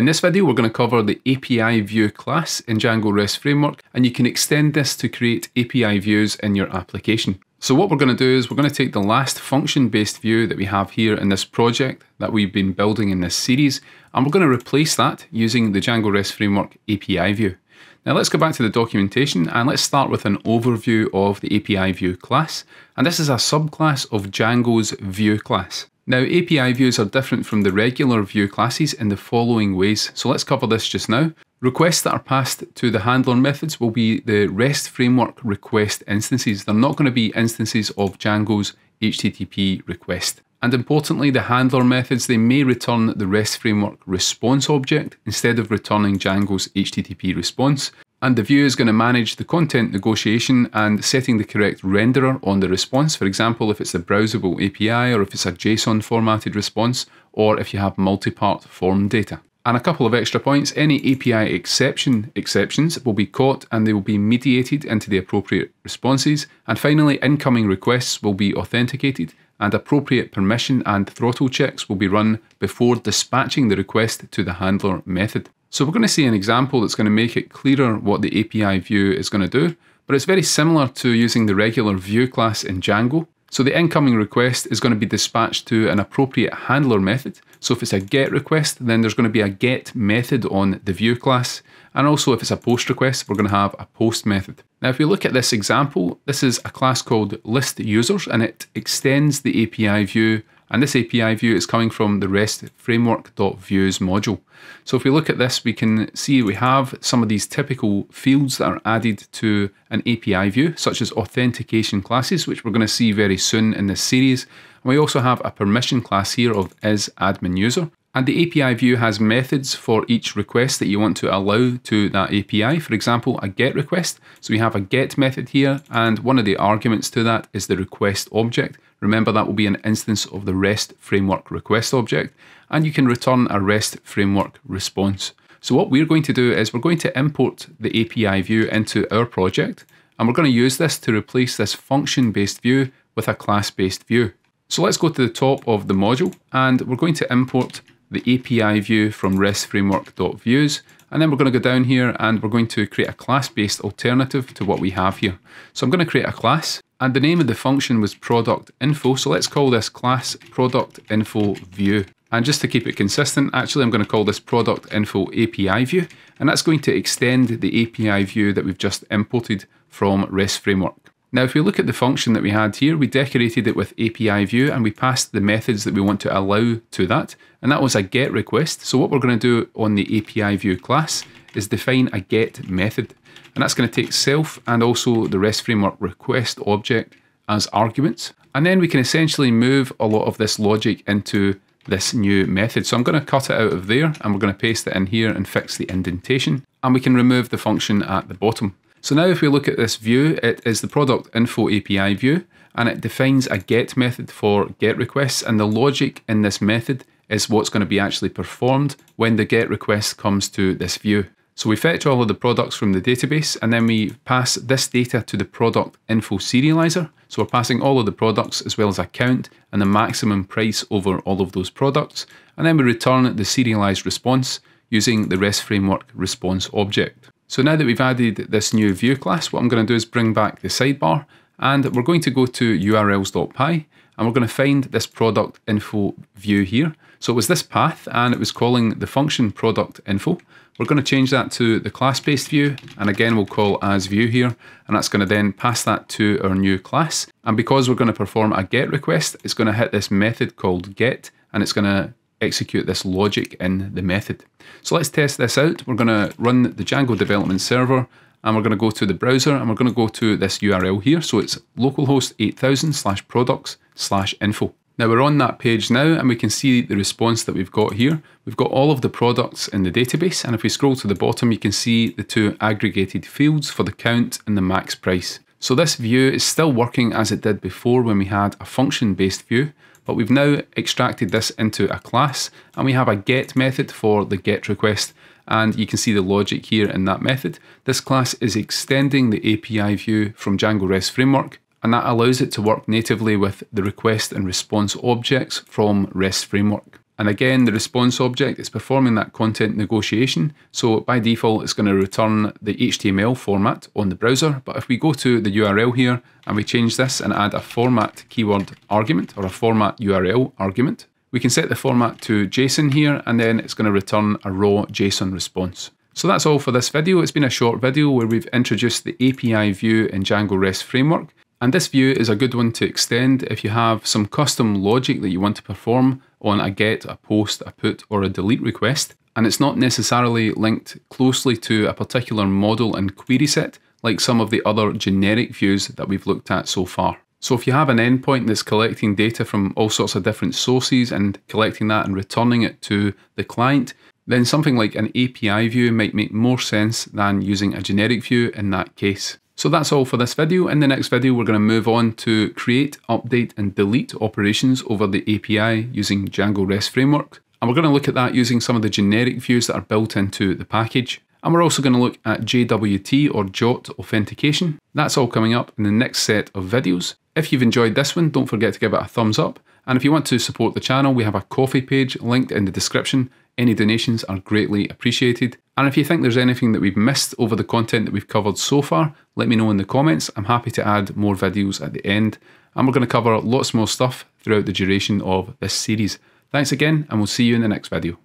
In this video, we're going to cover the API view class in Django REST Framework, and you can extend this to create API views in your application. So what we're going to do is we're going to take the last function-based view that we have here in this project that we've been building in this series, and we're going to replace that using the Django REST Framework API view. Now let's go back to the documentation and let's start with an overview of the API view class. And this is a subclass of Django's view class. Now API views are different from the regular view classes in the following ways. So let's cover this just now. Requests that are passed to the handler methods will be the REST framework request instances. They're not going to be instances of Django's HTTP request. And importantly, the handler methods, they may return the REST framework response object instead of returning Django's HTTP response. And the view is going to manage the content negotiation and setting the correct renderer on the response. For example, if it's a browsable API, or if it's a JSON formatted response, or if you have multi-part form data. And a couple of extra points, any API exceptions will be caught and they will be mediated into the appropriate responses. And finally, incoming requests will be authenticated and appropriate permission and throttle checks will be run before dispatching the request to the handler method. So we're going to see an example that's going to make it clearer what the API view is going to do, but it's very similar to using the regular view class in Django. So the incoming request is going to be dispatched to an appropriate handler method. So if it's a GET request, then there's going to be a GET method on the view class. And also if it's a POST request, we're going to have a POST method. Now, if we look at this example, this is a class called ListUsers and it extends the API view. And this API view is coming from the REST framework.views module. So if we look at this, we can see we have some of these typical fields that are added to an API view, such as authentication classes, which we're going to see very soon in this series. And we also have a permission class here of isAdminUser. And the API view has methods for each request that you want to allow to that API. For example, a GET request. So we have a GET method here, and one of the arguments to that is the request object. Remember, that will be an instance of the REST framework request object, and you can return a REST framework response. So what we're going to do is we're going to import the API view into our project, and we're going to use this to replace this function-based view with a class-based view. So let's go to the top of the module, and we're going to import the API view from REST framework.views. And then we're going to go down here and we're going to create a class-based alternative to what we have here. So I'm going to create a class, and the name of the function was product info. So let's call this class product info view. And just to keep it consistent, actually, I'm going to call this product info API view. And that's going to extend the API view that we've just imported from REST framework. Now, if we look at the function that we had here, we decorated it with API view and we passed the methods that we want to allow to that. And that was a GET request. So what we're going to do on the API view class is define a GET method. And that's going to take self and also the REST framework request object as arguments. And then we can essentially move a lot of this logic into this new method. So I'm going to cut it out of there and we're going to paste it in here and fix the indentation. And we can remove the function at the bottom. So now if we look at this view, it is the product info API view, and it defines a GET method for GET requests, and the logic in this method is what's going to be actually performed when the GET request comes to this view. So we fetch all of the products from the database, and then we pass this data to the product info serializer. So we're passing all of the products as well as a count and the maximum price over all of those products, and then we return the serialized response using the REST framework response object. So now that we've added this new view class, what I'm going to do is bring back the sidebar, and we're going to go to urls.py and we're going to find this product info view here. So it was this path and it was calling the function product info. We're going to change that to the class-based view, and again we'll call as view here, and that's going to then pass that to our new class. And because we're going to perform a GET request, it's going to hit this method called GET, and it's going to execute this logic in the method. So let's test this out. We're going to run the Django development server, and we're going to go to the browser, and we're going to go to this URL here. So it's localhost 8000/products/info. Now we're on that page now, and we can see the response that we've got here. We've got all of the products in the database, and if we scroll to the bottom, you can see the two aggregated fields for the count and the max price. So this view is still working as it did before when we had a function-based view, but we've now extracted this into a class, and we have a GET method for the GET request, and you can see the logic here in that method. This class is extending the API view from Django REST Framework, and that allows it to work natively with the request and response objects from REST Framework. And again, the response object is performing that content negotiation. So by default, it's going to return the HTML format on the browser. But if we go to the URL here and we change this and add a format keyword argument or a format URL argument, we can set the format to JSON here, and then it's going to return a raw JSON response. So that's all for this video. It's been a short video where we've introduced the API view in Django REST Framework. And this view is a good one to extend if you have some custom logic that you want to perform on a get, a post, a put, or a delete request. And it's not necessarily linked closely to a particular model and query set, like some of the other generic views that we've looked at so far. So if you have an endpoint that's collecting data from all sorts of different sources and collecting that and returning it to the client, then something like an API view might make more sense than using a generic view in that case. So that's all for this video. In the next video, we're going to move on to create, update, and delete operations over the API using Django REST Framework. And we're going to look at that using some of the generic views that are built into the package. And we're also going to look at JWT or JWT authentication. That's all coming up in the next set of videos. If you've enjoyed this one, don't forget to give it a thumbs up. And if you want to support the channel, we have a Ko-fi page linked in the description. Any donations are greatly appreciated. And if you think there's anything that we've missed over the content that we've covered so far, let me know in the comments. I'm happy to add more videos at the end. And we're going to cover lots more stuff throughout the duration of this series. Thanks again, and we'll see you in the next video.